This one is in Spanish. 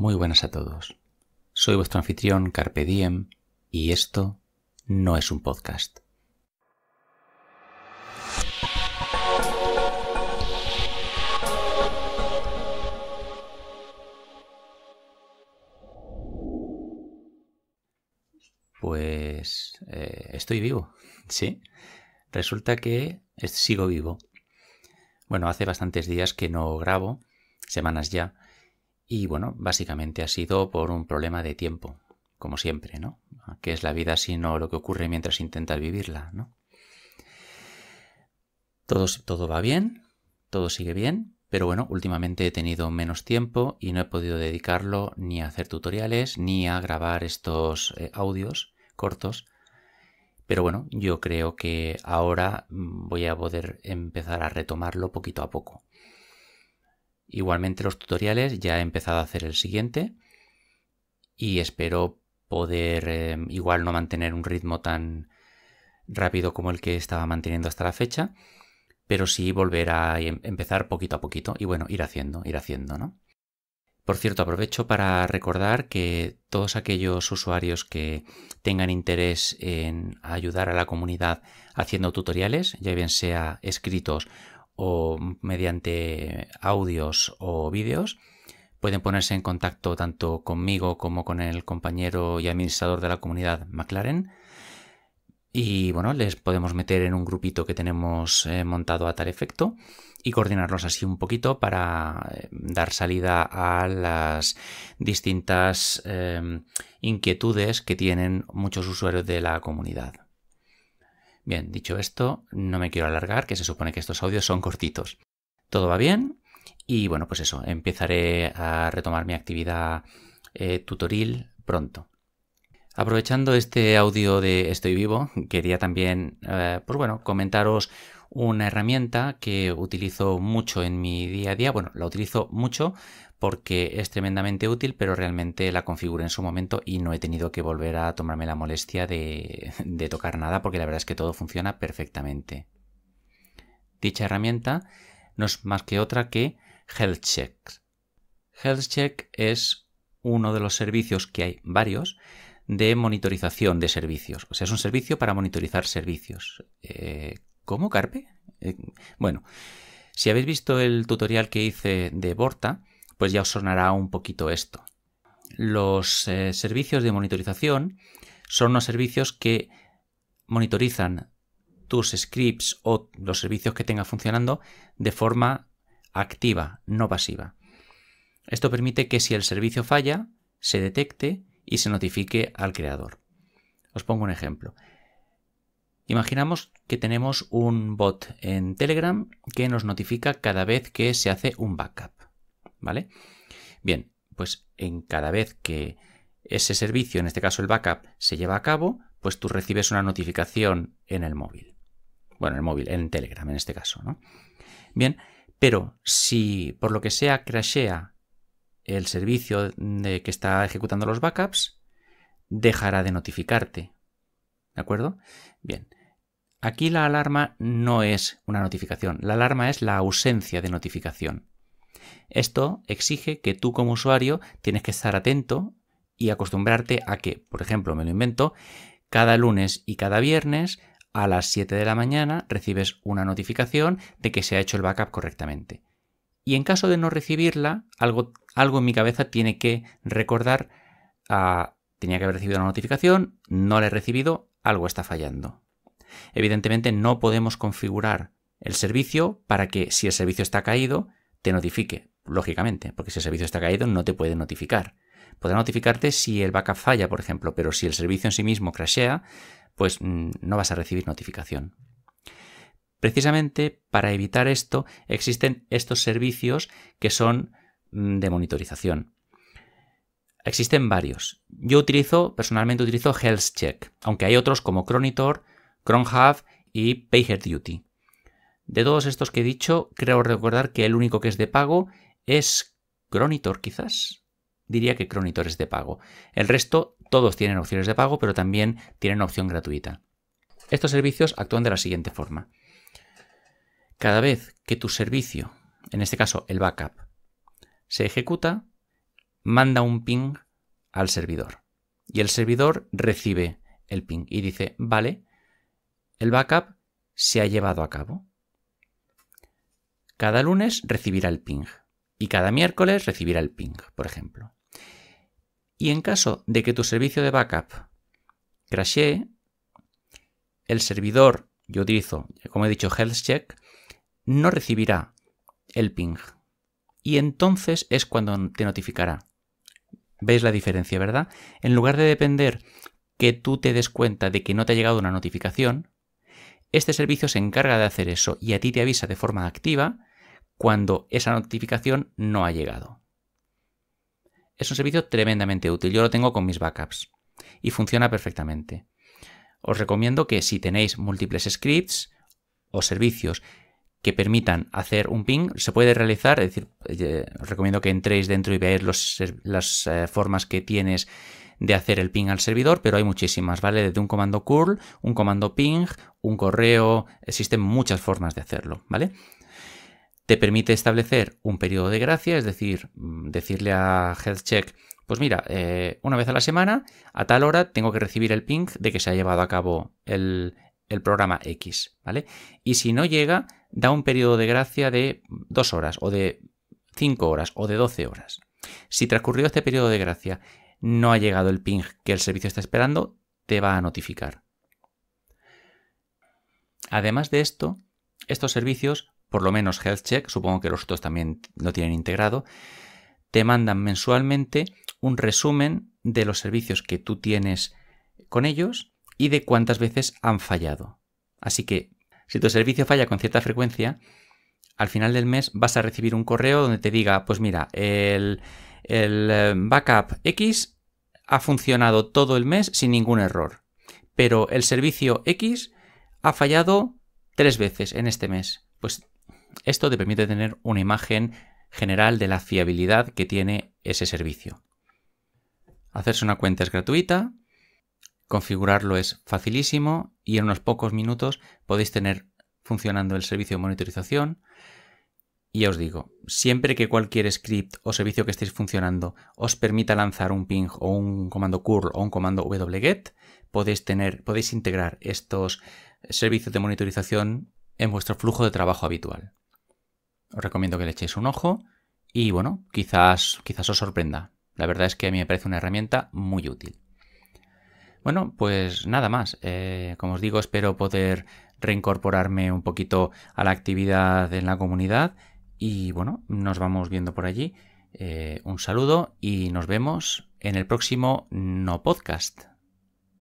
Muy buenas a todos. Soy vuestro anfitrión Carpe Diem y esto no es un podcast. Pues estoy vivo, sí. Resulta que sigo vivo. Bueno, hace bastantes días que no grabo, semanas ya. Y bueno, básicamente ha sido por un problema de tiempo, como siempre, ¿no? ¿Qué es la vida sino lo que ocurre mientras intentas vivirla, ¿no? Todo va bien, todo sigue bien, pero bueno, últimamente he tenido menos tiempo y no he podido dedicarlo ni a hacer tutoriales ni a grabar estos audios cortos. Pero bueno, yo creo que ahora voy a poder empezar a retomarlo poquito a poco. Igualmente los tutoriales, ya he empezado a hacer el siguiente y espero poder igual no mantener un ritmo tan rápido como el que estaba manteniendo hasta la fecha, pero sí volver a empezar poquito a poquito y bueno, ir haciendo, ¿no? Por cierto, aprovecho para recordar que todos aquellos usuarios que tengan interés en ayudar a la comunidad haciendo tutoriales, ya bien sea escritos o mediante audios o vídeos, pueden ponerse en contacto tanto conmigo como con el compañero y administrador de la comunidad McLaren y bueno, les podemos meter en un grupito que tenemos montado a tal efecto y coordinarlos así un poquito para dar salida a las distintas inquietudes que tienen muchos usuarios de la comunidad. Bien, dicho esto, no me quiero alargar, que se supone que estos audios son cortitos. Todo va bien y bueno, pues eso, empezaré a retomar mi actividad tutoril pronto. Aprovechando este audio de Estoy Vivo, quería también, pues bueno, comentaros una herramienta que utilizo mucho en mi día a día. Bueno, la utilizo mucho porque es tremendamente útil, pero realmente la configuré en su momento y no he tenido que volver a tomarme la molestia de tocar nada porque la verdad es que todo funciona perfectamente. Dicha herramienta no es más que otra que HealthChecks. HealthCheck es uno de los servicios, que hay varios, de monitorización de servicios. O sea, es un servicio para monitorizar servicios. ¿Cómo, Carpe? Bueno, si habéis visto el tutorial que hice de Borta, pues ya os sonará un poquito esto. Los servicios de monitorización son los servicios que monitorizan tus scripts o los servicios que tengas funcionando de forma activa, no pasiva. Esto permite que si el servicio falla, se detecte y se notifique al creador. Os pongo un ejemplo. Imaginamos que tenemos un bot en Telegram que nos notifica cada vez que se hace un backup. ¿Vale? Bien, pues en cada vez que ese servicio, en este caso el backup, se lleva a cabo, pues tú recibes una notificación en el móvil. Bueno, en el móvil, en Telegram en este caso, ¿no? Bien, pero si por lo que sea crashea el servicio que está ejecutando los backups, dejará de notificarte. ¿De acuerdo? Bien. Aquí la alarma no es una notificación. La alarma es la ausencia de notificación. Esto exige que tú como usuario tienes que estar atento y acostumbrarte a que, por ejemplo, me lo invento, cada lunes y cada viernes a las 7 de la mañana recibes una notificación de que se ha hecho el backup correctamente. Y en caso de no recibirla, algo en mi cabeza tiene que recordar a... tenía que haber recibido una notificación, no la he recibido, algo está fallando. Evidentemente no podemos configurar el servicio para que si el servicio está caído te notifique, lógicamente, porque si el servicio está caído no te puede notificar. Podrá notificarte si el backup falla, por ejemplo, pero si el servicio en sí mismo crashea, pues no vas a recibir notificación. Precisamente para evitar esto existen estos servicios que son de monitorización. Existen varios. Yo personalmente utilizo HealthCheck, aunque hay otros como Cronitor, Cronhub y PagerDuty. De todos estos que he dicho, creo recordar que el único que es de pago es Cronitor, quizás. Diría que Cronitor es de pago. El resto, todos tienen opciones de pago, pero también tienen opción gratuita. Estos servicios actúan de la siguiente forma. Cada vez que tu servicio, en este caso el backup, se ejecuta, manda un ping al servidor y el servidor recibe el ping y dice, vale, el backup se ha llevado a cabo. Cada lunes recibirá el ping y cada miércoles recibirá el ping, por ejemplo. Y en caso de que tu servicio de backup crashee, el servidor, yo utilizo, como he dicho, HealthCheck, no recibirá el ping. Y entonces es cuando te notificará. ¿Veis la diferencia, verdad? En lugar de depender que tú te des cuenta de que no te ha llegado una notificación, este servicio se encarga de hacer eso y a ti te avisa de forma activa cuando esa notificación no ha llegado. Es un servicio tremendamente útil. Yo lo tengo con mis backups y funciona perfectamente. Os recomiendo que si tenéis múltiples scripts o servicios que permitan hacer un ping, se puede realizar, es decir, os recomiendo que entréis dentro y veáis las formas que tienes de hacer el ping al servidor, pero hay muchísimas, ¿vale? Desde un comando curl, un comando ping, un correo, existen muchas formas de hacerlo, ¿vale? Te permite establecer un periodo de gracia, es decir, decirle a HealthCheck, pues mira, una vez a la semana, a tal hora tengo que recibir el ping de que se ha llevado a cabo el programa X, ¿vale? Y si no llega, da un periodo de gracia de 2 horas, o de 5 horas, o de 12 horas. Si transcurrido este periodo de gracia no ha llegado el ping que el servicio está esperando, te va a notificar. Además de esto, estos servicios, por lo menos HealthCheck, supongo que los otros también lo tienen integrado, te mandan mensualmente un resumen de los servicios que tú tienes con ellos y de cuántas veces han fallado. Así que si tu servicio falla con cierta frecuencia, al final del mes vas a recibir un correo donde te diga, pues mira, el backup X ha funcionado todo el mes sin ningún error, pero el servicio X ha fallado 3 veces en este mes. Pues esto te permite tener una imagen general de la fiabilidad que tiene ese servicio. Hacerse una cuenta es gratuita, configurarlo es facilísimo y en unos pocos minutos podéis tener funcionando el servicio de monitorización. Y ya os digo, siempre que cualquier script o servicio que estéis funcionando os permita lanzar un ping o un comando curl o un comando wget, podéis integrar estos servicios de monitorización en vuestro flujo de trabajo habitual. Os recomiendo que le echéis un ojo y bueno, quizás os sorprenda. La verdad es que a mí me parece una herramienta muy útil. Bueno, pues nada más. Como os digo, espero poder reincorporarme un poquito a la actividad en la comunidad y bueno, nos vamos viendo por allí. Un saludo y nos vemos en el próximo No Podcast.